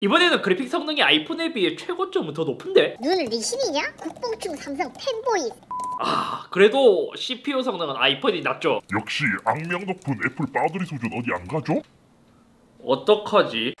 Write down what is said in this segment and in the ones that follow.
이번에는 그래픽 성능이 아이폰에 비해 최고점은 더 높은데? 눈을 네 힘이냐? 국뽕충 삼성 팬보이. 아, 그래도 CPU 성능은 아이폰이 낮죠. 역시 악명 높은 애플 빠돌이 수준 어디 안 가죠? 어떡하지?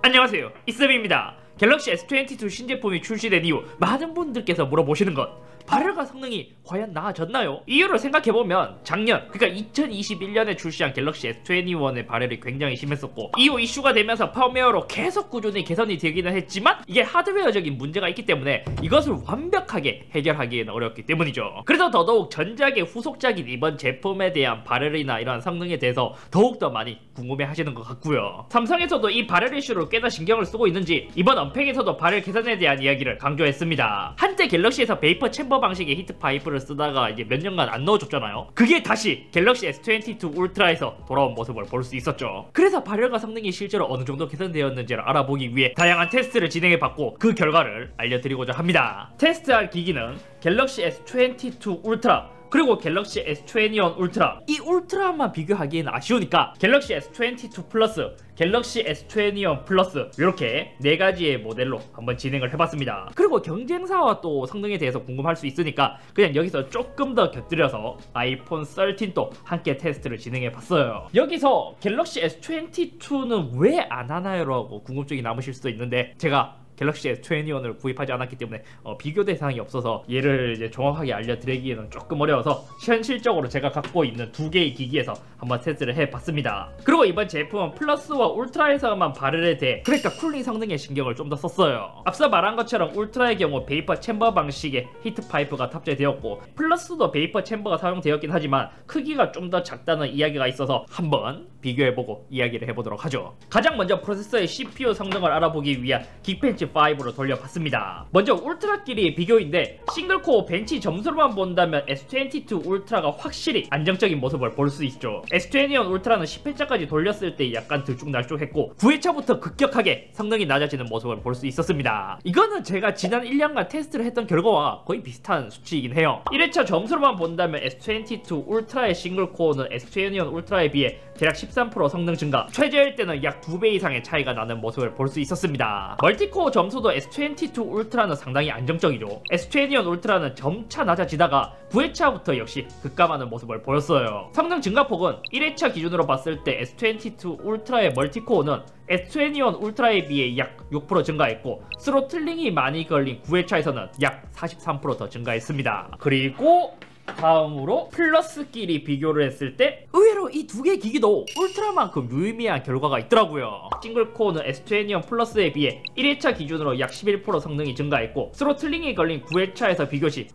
안녕하세요, 이쌤입니다. 갤럭시 S22 신제품이 출시된 이후 많은 분들께서 물어보시는 것, 발열과 성능이 과연 나아졌나요? 이유를 생각해보면 작년, 그러니까 2021년에 출시한 갤럭시 S21의 발열이 굉장히 심했었고, 이후 이슈가 되면서 펌웨어로 계속 꾸준히 개선이 되기는 했지만 이게 하드웨어적인 문제가 있기 때문에 이것을 완벽하게 해결하기에는 어렵기 때문이죠. 그래서 더더욱 전작의 후속작인 이번 제품에 대한 발열이나 이러한 성능에 대해서 더욱더 많이 궁금해하시는 것 같고요. 삼성에서도 이 발열 이슈로 꽤나 신경을 쓰고 있는지 이번 언팩에서도 발열 개선에 대한 이야기를 강조했습니다. 한때 갤럭시에서 베이퍼 챔버 방식의 히트파이프를 쓰다가 이제 몇 년간 안 넣어줬잖아요. 그게 다시 갤럭시 S22 울트라에서 돌아온 모습을 볼 수 있었죠. 그래서 발열과 성능이 실제로 어느 정도 개선되었는지를 알아보기 위해 다양한 테스트를 진행해봤고 그 결과를 알려드리고자 합니다. 테스트할 기기는 갤럭시 S22 울트라 그리고 갤럭시 S21 울트라, 이 울트라만 비교하기에는 아쉬우니까 갤럭시 S22 플러스, 갤럭시 S21 플러스 이렇게 네 가지의 모델로 한번 진행을 해봤습니다. 그리고 경쟁사와 또 성능에 대해서 궁금할 수 있으니까 그냥 여기서 조금 더 곁들여서 아이폰 13도 함께 테스트를 진행해봤어요. 여기서 갤럭시 S22는 왜 안 하나요? 라고 궁금증이 남으실 수도 있는데 제가 갤럭시 S21을 구입하지 않았기 때문에 비교 대상이 없어서 얘를 이제 정확하게 알려드리기에는 조금 어려워서 현실적으로 제가 갖고 있는 두 개의 기기에서 한번 테스트를 해봤습니다. 그리고 이번 제품은 플러스와 울트라에서만 발열에 대해, 그러니까 쿨링 성능에 신경을 좀 더 썼어요. 앞서 말한 것처럼 울트라의 경우 베이퍼 챔버 방식의 히트파이프가 탑재되었고 플러스도 베이퍼 챔버가 사용되었긴 하지만 크기가 좀 더 작다는 이야기가 있어서 한번 비교해보고 이야기를 해보도록 하죠. 가장 먼저 프로세서의 CPU 성능을 알아보기 위한 긱벤치 5로 돌려봤습니다. 먼저 울트라끼리의 비교인데 싱글코어 벤치 점수로만 본다면 S22 울트라가 확실히 안정적인 모습을 볼 수 있죠. S21 울트라는 10회차까지 돌렸을 때 약간 들쭉날쭉했고 9회차부터 급격하게 성능이 낮아지는 모습을 볼 수 있었습니다. 이거는 제가 지난 1년간 테스트를 했던 결과와 거의 비슷한 수치이긴 해요. 1회차 점수로만 본다면 S22 울트라의 싱글코어는 S21 울트라에 비해 대략 13% 성능 증가, 최저일 때는 약 2배 이상의 차이가 나는 모습을 볼 수 있었습니다. 멀티코어 점수도 S22 울트라는 상당히 안정적이죠. S21 울트라는 점차 낮아지다가 9회차부터 역시 급감하는 모습을 보였어요. 성능 증가폭은 1회차 기준으로 봤을 때 S22 울트라의 멀티코어는 S21 울트라에 비해 약 6% 증가했고 스로틀링이 많이 걸린 9회차에서는 약 43% 더 증가했습니다. 그리고 다음으로 플러스끼리 비교를 했을 때 의외로 이 두 개의 기기도 울트라만큼 유의미한 결과가 있더라고요. 싱글코어는 S21 플러스에 비해 1회차 기준으로 약 11% 성능이 증가했고 스로틀링이 걸린 9회차에서 비교시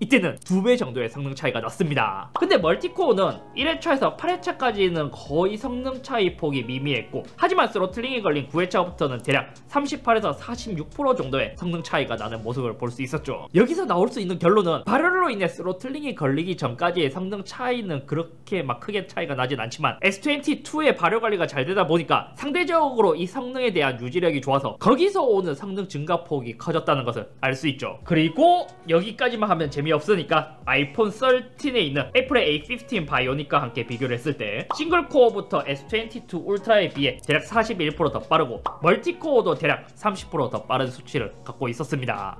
이때는 2배 정도의 성능 차이가 났습니다. 근데 멀티코어는 1회차에서 8회차까지는 거의 성능 차이 폭이 미미했고 하지만 스로틀링이 걸린 9회차부터는 대략 38에서 46% 정도의 성능 차이가 나는 모습을 볼 수 있었죠. 여기서 나올 수 있는 결론은 발열로 인해 스로틀링이 걸리기 전까지의 성능 차이는 그렇게 막 크게 차이가 나진 않지만 S22의 발열 관리가 잘 되다 보니까 상대적으로 이 성능에 대한 유지력이 좋아서 거기서 오는 성능 증가폭이 커졌다는 것을 알 수 있죠. 그리고 여기까지만 하면 재미없으니까 아이폰 13에 있는 애플의 A15 바이오닉과 함께 비교를 했을 때 싱글코어부터 S22 울트라에 비해 대략 41% 더 빠르고 멀티코어도 대략 30% 더 빠른 수치를 갖고 있었습니다.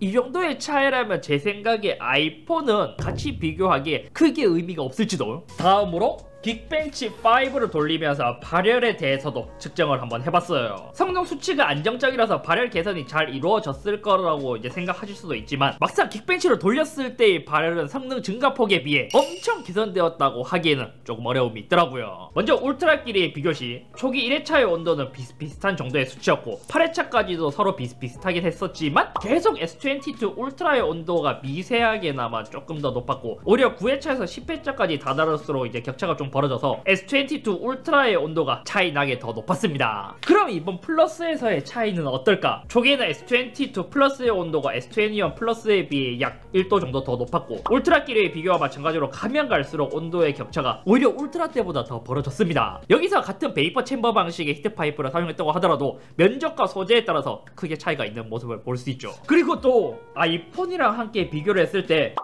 이 정도의 차이라면 제 생각에 아이폰은 같이 비교하기에 크게 의미가 없을지도. 다음으로 긱벤치 5를 돌리면서 발열에 대해서도 측정을 한번 해봤어요. 성능 수치가 안정적이라서 발열 개선이 잘 이루어졌을 거라고 이제 생각하실 수도 있지만 막상 긱벤치를 돌렸을 때의 발열은 성능 증가폭에 비해 엄청 개선되었다고 하기에는 조금 어려움이 있더라고요. 먼저 울트라끼리의 비교시 초기 1회차의 온도는 비슷비슷한 정도의 수치였고 8회차까지도 서로 비슷비슷하긴 했었지만 계속 S22 울트라의 온도가 미세하게나마 조금 더 높았고 오히려 9회차에서 10회차까지 다다를수록 이제 격차가 좀 벌어져서 S22 울트라의 온도가 차이나게 더 높았습니다. 그럼 이번 플러스에서의 차이는 어떨까? 초기에는 S22 플러스의 온도가 S21 플러스에 비해 약 1도 정도 더 높았고 울트라끼리의 비교와 마찬가지로 가면 갈수록 온도의 격차가 오히려 울트라 때보다 더 벌어졌습니다. 여기서 같은 베이퍼 챔버 방식의 히트파이프를 사용했다고 하더라도 면적과 소재에 따라서 크게 차이가 있는 모습을 볼 수 있죠. 그리고 또 아이폰이랑 함께 비교를 했을 때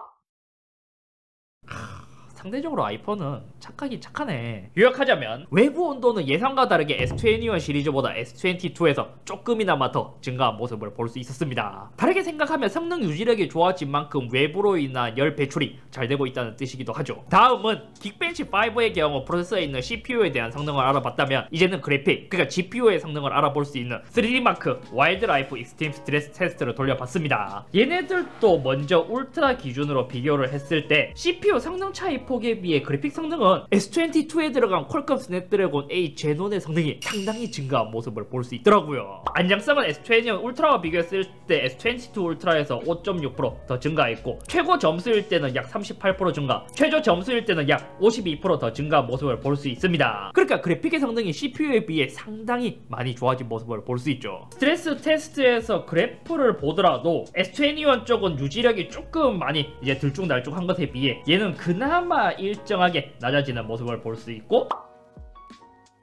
상대적으로 아이폰은 착하긴 착하네. 요약하자면 외부 온도는 예상과 다르게 S21 시리즈보다 S22에서 조금이나마 더 증가한 모습을 볼 수 있었습니다. 다르게 생각하면 성능 유지력이 좋아진 만큼 외부로 인한 열 배출이 잘 되고 있다는 뜻이기도 하죠. 다음은 긱벤치5의 경우 프로세서에 있는 CPU에 대한 성능을 알아봤다면 이제는 그래픽, 그러니까 GPU의 성능을 알아볼 수 있는 3D 마크 와일드 라이프 익스트림 스트레스 테스트를 돌려봤습니다. 얘네들도 먼저 울트라 기준으로 비교를 했을 때 CPU 성능 차이 폭에 비해 그래픽 성능은 S22에 들어간 퀄컴 스냅드래곤 8 제논의 성능이 상당히 증가한 모습을 볼 수 있더라고요. 안장성은 S21 울트라와 비교했을 때 S22 울트라에서 5.6% 더 증가했고, 최고 점수일 때는 약 38% 증가, 최저 점수일 때는 약 52% 더 증가한 모습을 볼 수 있습니다. 그러니까 그래픽의 성능이 CPU에 비해 상당히 많이 좋아진 모습을 볼 수 있죠. 스트레스 테스트에서 그래프를 보더라도 S21 쪽은 유지력이 조금 많이 이제 들쭉날쭉한 것에 비해 얘는 그나마 일정하게 낮아지는 모습을 볼 수 있고,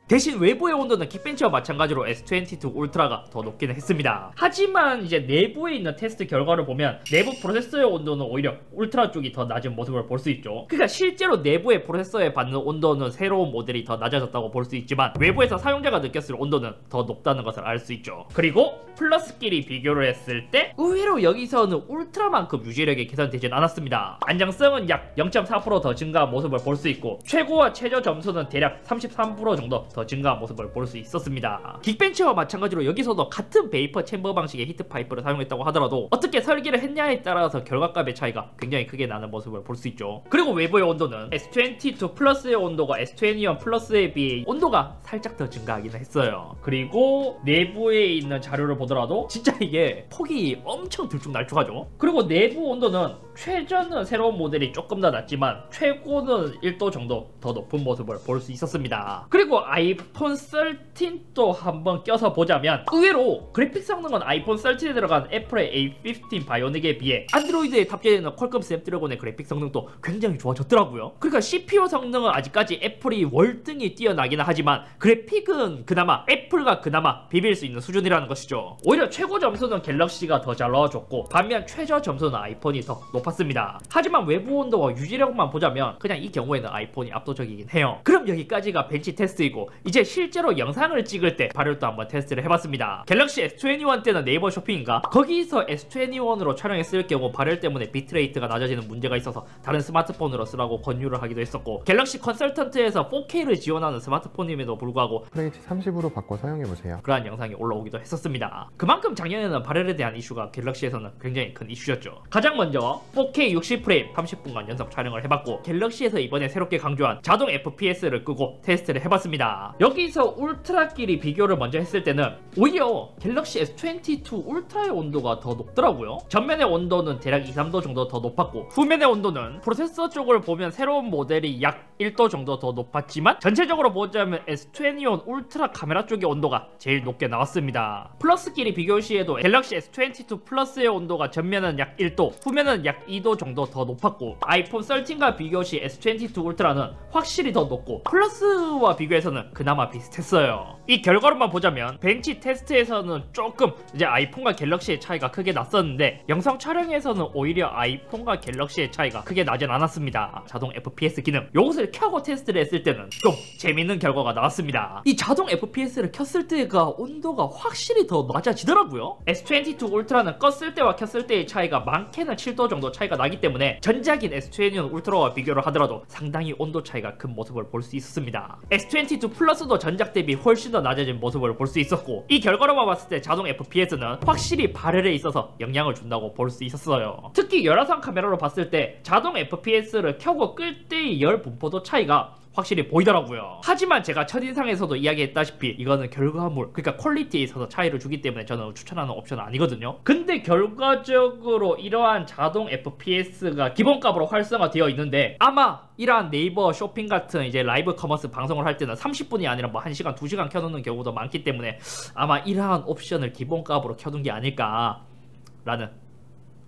대신 외부의 온도는 긱벤치와 마찬가지로 S22 울트라가 더 높기는 했습니다. 하지만 이제 내부에 있는 테스트 결과를 보면 내부 프로세서의 온도는 오히려 울트라 쪽이 더 낮은 모습을 볼 수 있죠. 그러니까 실제로 내부의 프로세서에 받는 온도는 새로운 모델이 더 낮아졌다고 볼 수 있지만 외부에서 사용자가 느꼈을 온도는 더 높다는 것을 알 수 있죠. 그리고 플러스끼리 비교를 했을 때 의외로 여기서는 울트라만큼 유지력이 개선되진 않았습니다. 안정성은 약 0.4% 더 증가한 모습을 볼 수 있고, 최고와 최저 점수는 대략 33% 정도 더 증가한 모습을 볼 수 있었습니다. 긱벤치와 마찬가지로 여기서도 같은 베이퍼 챔버 방식의 히트파이프를 사용했다고 하더라도 어떻게 설계를 했냐에 따라서 결과값의 차이가 굉장히 크게 나는 모습을 볼 수 있죠. 그리고 외부의 온도는 S22 플러스의 온도가 S21 플러스에 비해 온도가 살짝 더 증가하긴 했어요. 그리고 내부에 있는 자료를 보더라도 진짜 이게 폭이 엄청 들쭉날쭉하죠. 그리고 내부 온도는 최저는 새로운 모델이 조금 더 낮지만 최고는 1도 정도 더 높은 모습을 볼 수 있었습니다. 그리고 아이폰 13도 한번 껴서 보자면 의외로 그래픽 성능은 아이폰 13에 들어간 애플의 A15 바이오닉에 비해 안드로이드에 탑재되는 퀄컴 스냅드래곤의 그래픽 성능도 굉장히 좋아졌더라고요. 그러니까 CPU 성능은 아직까지 애플이 월등히 뛰어나긴 하지만 그래픽은 그나마 애플과 그나마 비빌 수 있는 수준이라는 것이죠. 오히려 최고 점수는 갤럭시가 더 잘 넣어줬고, 반면 최저 점수는 아이폰이 더 높았습니다. 하지만 외부 온도와 유지력만 보자면 그냥 이 경우에는 아이폰이 압도적이긴 해요. 그럼 여기까지가 벤치 테스트이고, 이제 실제로 영상을 찍을 때 발열도 한번 테스트를 해봤습니다. 갤럭시 S21 때는 네이버 쇼핑인가? 거기서 S21으로 촬영했을 경우 발열 때문에 비트레이트가 낮아지는 문제가 있어서 다른 스마트폰으로 쓰라고 권유를 하기도 했었고, 갤럭시 컨설턴트에서 4K를 지원하는 스마트폰임에도 불구하고 프레이트 30으로 바꿔 사용해보세요, 그러한 영상이 올라오기도 했었습니다. 그만큼 작년에는 발열에 대한 이슈가 갤럭시에서는 굉장히 큰 이슈였죠. 가장 먼저 4K 60프레임 30분간 연속 촬영을 해봤고, 갤럭시에서 이번에 새롭게 강조한 자동 FPS를 끄고 테스트를 해봤습니다. 여기서 울트라끼리 비교를 먼저 했을 때는 오히려 갤럭시 S22 울트라의 온도가 더 높더라고요. 전면의 온도는 대략 2-3도 정도 더 높았고, 후면의 온도는 프로세서 쪽을 보면 새로운 모델이 약 1도 정도 더 높았지만 전체적으로 보자면 S21 울트라 카메라 쪽의 온도가 제일 높게 나왔습니다. 플러스끼리 비교 시에도 갤럭시 S22 플러스의 온도가 전면은 약 1도, 후면은 약 2도 정도 더 높았고, 아이폰 13과 비교 시 S22 울트라는 확실히 더 높고 플러스와 비교해서는 그나마 비슷했어요. 이 결과로만 보자면 벤치 테스트에서는 조금 이제 아이폰과 갤럭시의 차이가 크게 났었는데 영상 촬영에서는 오히려 아이폰과 갤럭시의 차이가 크게 나진 않았습니다. 자동 FPS 기능, 요것을 켜고 테스트를 했을 때는 좀 재밌는 결과가 나왔습니다. 이 자동 FPS를 켰을 때가 온도가 확실히 더 낮아지더라고요. S22 울트라는 껐을 때와 켰을 때의 차이가 많게는 7도 정도 차이가 나기 때문에 전작인 S21 울트라와 비교를 하더라도 상당히 온도 차이가 큰 모습을 볼 수 있었습니다. S22 플러스도 전작 대비 훨씬 더 낮아진 모습을 볼 수 있었고, 이 결과로만 봤을 때 자동 FPS는 확실히 발열에 있어서 영향을 준다고 볼 수 있었어요. 특히 열화상 카메라로 봤을 때 자동 FPS를 켜고 끌 때의 열 분포도 차이가 확실히 보이더라고요. 하지만 제가 첫인상에서도 이야기했다시피 이거는 결과물, 그러니까 퀄리티에 있어서 차이를 주기 때문에 저는 추천하는 옵션은 아니거든요. 근데 결과적으로 이러한 자동 FPS가 기본값으로 활성화되어 있는데 아마 이러한 네이버 쇼핑 같은 이제 라이브 커머스 방송을 할 때는 30분이 아니라 뭐 1시간, 2시간 켜놓는 경우도 많기 때문에 아마 이러한 옵션을 기본값으로 켜둔 게 아닐까 라는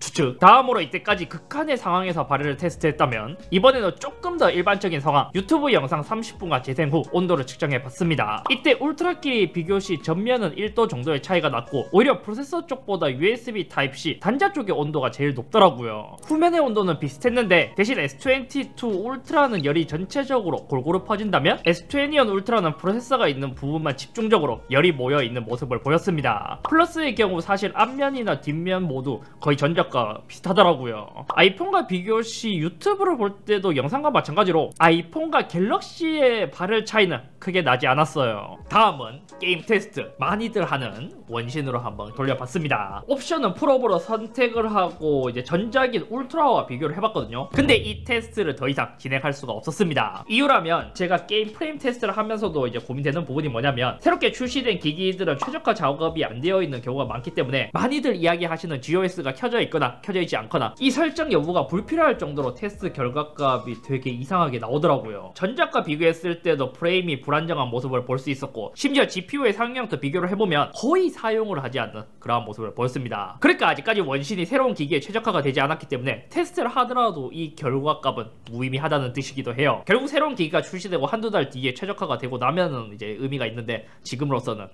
추측. 다음으로 이때까지 극한의 상황에서 발열을 테스트했다면 이번에는 조금 더 일반적인 상황, 유튜브 영상 30분간 재생 후 온도를 측정해봤습니다. 이때 울트라끼리 비교시 전면은 1도 정도의 차이가 났고 오히려 프로세서 쪽보다 USB Type-C 단자 쪽의 온도가 제일 높더라고요. 후면의 온도는 비슷했는데 대신 S22 울트라는 열이 전체적으로 골고루 퍼진다면 S21 울트라는 프로세서가 있는 부분만 집중적으로 열이 모여있는 모습을 보였습니다. 플러스의 경우 사실 앞면이나 뒷면 모두 거의 전작과 비슷하더라고요. 아이폰과 비교시 유튜브를 볼 때도 영상과 마찬가지로 아이폰과 갤럭시의 발열 차이는 크게 나지 않았어요. 다음은 게임 테스트, 많이들 하는 원신으로 한번 돌려봤습니다. 옵션은 풀업으로 선택을 하고 이제 전작인 울트라와 비교를 해봤거든요. 근데 이 테스트를 더 이상 진행할 수가 없었습니다. 이유라면 제가 게임 프레임 테스트를 하면서도 이제 고민되는 부분이 뭐냐면 새롭게 출시된 기기들은 최적화 작업이 안 되어 있는 경우가 많기 때문에 많이들 이야기하시는 GOS가 켜져 있거나 켜져 있지 않거나 이 설정 여부가 불필요할 정도로 테스트 결과값이 되게 이상하게 나오더라고요. 전작과 비교했을 때도 프레임이 불안정한 모습을 볼 수 있었고 심지어 GPU의 사용량도 비교를 해보면 거의 사용을 하지 않는 그러한 모습을 보였습니다. 그러니까 아직까지 원신이 새로운 기기에 최적화가 되지 않았기 때문에 테스트를 하더라도 이 결과값은 무의미하다는 뜻이기도 해요. 결국 새로운 기기가 출시되고 한두 달 뒤에 최적화가 되고 나면은 이제 의미가 있는데 지금으로서는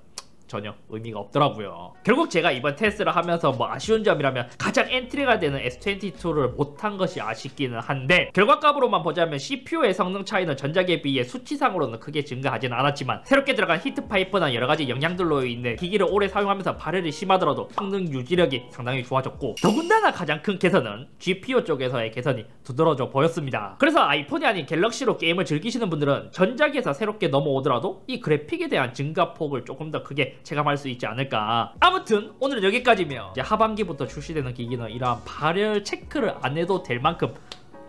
전혀 의미가 없더라고요. 결국 제가 이번 테스트를 하면서 뭐 아쉬운 점이라면 가장 엔트리가 되는 S22를 못한 것이 아쉽기는 한데 결과값으로만 보자면 CPU의 성능 차이는 전작에 비해 수치상으로는 크게 증가하진 않았지만 새롭게 들어간 히트파이프나 여러가지 영향들로 인해 기기를 오래 사용하면서 발열이 심하더라도 성능 유지력이 상당히 좋아졌고 더군다나 가장 큰 개선은 GPU 쪽에서의 개선이 두드러져 보였습니다. 그래서 아이폰이 아닌 갤럭시로 게임을 즐기시는 분들은 전작에서 새롭게 넘어오더라도 이 그래픽에 대한 증가폭을 조금 더 크게 체감할 수 있지 않을까. 아무튼 오늘은 여기까지며 이제 하반기부터 출시되는 기기는 이러한 발열 체크를 안 해도 될 만큼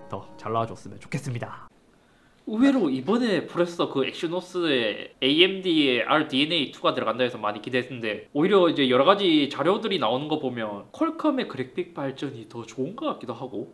더 잘 나와줬으면 좋겠습니다. 의외로 이번에 프로세서 그 액시노스의 AMD의 RDNA2가 들어간다 해서 많이 기대했는데 오히려 이제 여러가지 자료들이 나오는 거 보면 퀄컴의 그래픽 발전이 더 좋은 것 같기도 하고